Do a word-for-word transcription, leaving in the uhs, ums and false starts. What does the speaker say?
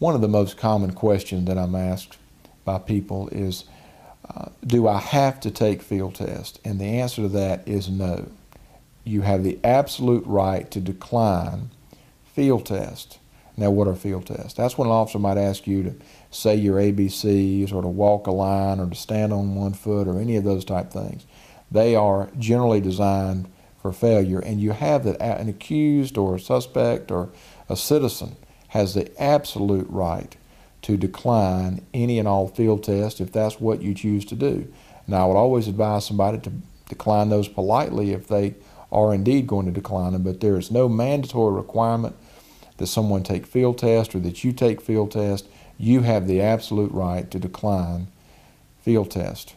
One of the most common questions that I'm asked by people is, uh, do I have to take field tests? And the answer to that is no. You have the absolute right to decline field tests. Now, what are field tests? That's when an officer might ask you to say your A B Cs or to walk a line or to stand on one foot or any of those type things. They are generally designed for failure, and you have that an accused or a suspect or a citizen has the absolute right to decline any and all field tests if that's what you choose to do. Now, I would always advise somebody to decline those politely if they are indeed going to decline them, but there is no mandatory requirement that someone take field tests or that you take field tests. You have the absolute right to decline field tests.